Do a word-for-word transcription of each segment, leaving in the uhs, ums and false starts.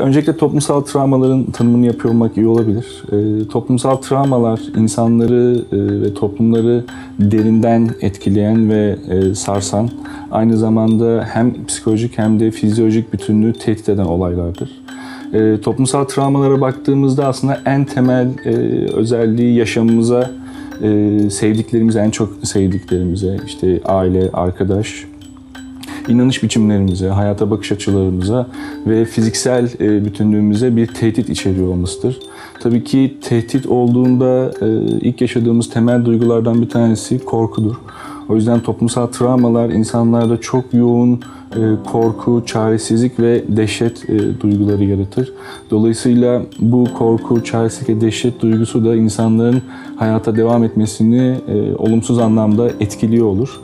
Öncelikle toplumsal travmaların tanımını yapıyor olmak iyi olabilir. E, toplumsal travmalar insanları e, ve toplumları derinden etkileyen ve e, sarsan, aynı zamanda hem psikolojik hem de fizyolojik bütünlüğü tehdit eden olaylardır. E, toplumsal travmalara baktığımızda aslında en temel e, özelliği yaşamımıza, e, sevdiklerimize, en çok sevdiklerimize, işte aile, arkadaş, inanış biçimlerimize, hayata bakış açılarımıza ve fiziksel bütünlüğümüze bir tehdit içeriyor olmasıdır. Tabii ki tehdit olduğunda ilk yaşadığımız temel duygulardan bir tanesi korkudur. O yüzden toplumsal travmalar insanlarda çok yoğun korku, çaresizlik ve dehşet duyguları yaratır. Dolayısıyla bu korku, çaresizlik ve dehşet duygusu da insanların hayata devam etmesini olumsuz anlamda etkiliyor olur.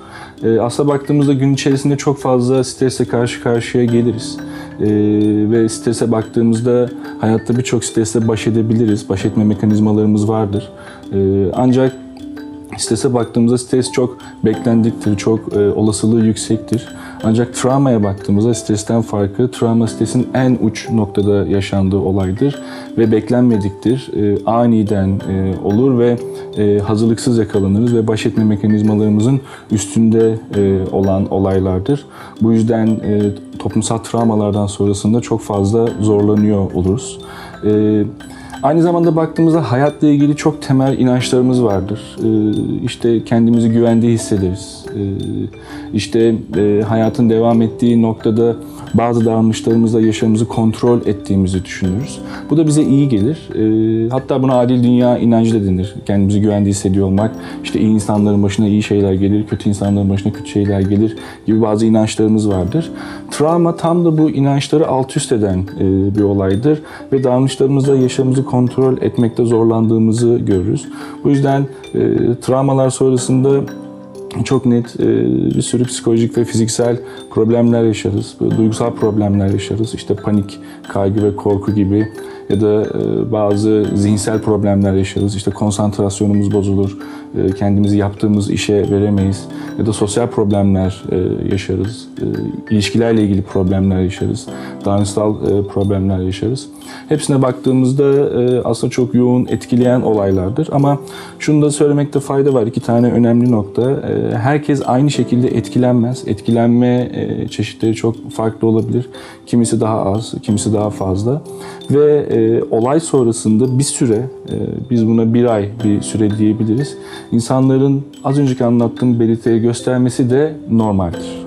Aslında baktığımızda gün içerisinde çok fazla stresle karşı karşıya geliriz. Ee, ve strese baktığımızda hayatta birçok stresle baş edebiliriz. Baş etme mekanizmalarımız vardır. Ee, ancak strese baktığımızda stres çok beklendiktir, çok e, olasılığı yüksektir. Ancak travmaya baktığımızda stresten farkı, travma stresin en uç noktada yaşandığı olaydır ve beklenmediktir. E, aniden e, olur ve e, hazırlıksız yakalanırız ve baş etme mekanizmalarımızın üstünde e, olan olaylardır. Bu yüzden e, toplumsal travmalardan sonrasında çok fazla zorlanıyor oluruz. E, Aynı zamanda baktığımızda hayatla ilgili çok temel inançlarımız vardır. Ee, işte kendimizi güvende hissederiz. Ee, işte e, hayatın devam ettiği noktada bazı davranışlarımızla yaşamımızı kontrol ettiğimizi düşünürüz. Bu da bize iyi gelir. Ee, hatta buna adil dünya inancı da denir. Kendimizi güvende hissediyor olmak, işte iyi insanların başına iyi şeyler gelir, kötü insanların başına kötü şeyler gelir gibi bazı inançlarımız vardır. Travma tam da bu inançları alt üst eden e, bir olaydır ve davranışlarımızla yaşamımızı kontrol etmekte zorlandığımızı görürüz. Bu yüzden e, travmalar sonrasında çok net e, bir sürü psikolojik ve fiziksel problemler yaşarız. Duygusal problemler yaşarız. İşte panik, kaygı ve korku gibi ya da e, bazı zihinsel problemler yaşarız. İşte konsantrasyonumuz bozulur, e, kendimizi yaptığımız işe veremeyiz ya da sosyal problemler e, yaşarız. E, ilişkilerle ilgili problemler yaşarız. Davranışsal e, problemler yaşarız. Hepsine baktığımızda e, aslında çok yoğun etkileyen olaylardır. Ama şunu da söylemekte fayda var. İki tane önemli nokta. E, Herkes aynı şekilde etkilenmez. Etkilenme çeşitleri çok farklı olabilir. Kimisi daha az, kimisi daha fazla. Ve e, olay sonrasında bir süre, e, biz buna bir ay bir süre diyebiliriz. İnsanların az önceki anlattığım belirtileri göstermesi de normaldir.